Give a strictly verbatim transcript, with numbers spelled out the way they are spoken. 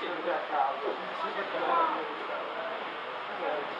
She got